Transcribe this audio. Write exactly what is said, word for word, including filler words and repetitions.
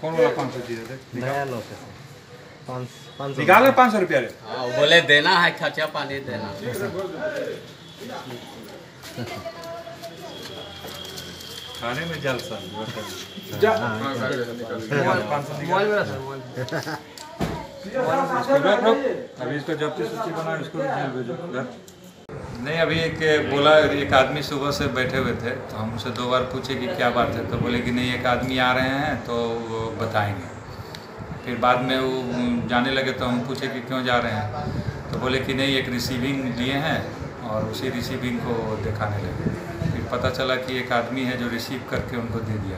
कौन वाला पाँच सौ दिए थे? नया लोग पाँच निकाले पाँच सौ रुपया बोले देना है खर्चा पानी देना। खाने में जलसा अभी इसको जब तक सूची बनाओ इसको जेल भेजो। नहीं अभी एक बोला एक आदमी सुबह से बैठे हुए थे तो हम उनसे दो बार पूछे कि क्या बात है तो बोले कि नहीं एक आदमी आ रहे हैं तो बताएंगे। फिर बाद में वो जाने लगे तो हम पूछे कि क्यों जा रहे हैं तो बोले कि नहीं एक रिसीविंग लिए हैं और उसी रिसीविंग को दिखाने लगे। फिर पता चला कि एक आदमी है जो रिसीव करके उनको दे दिया